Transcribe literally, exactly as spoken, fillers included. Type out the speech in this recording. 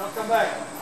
Now come back.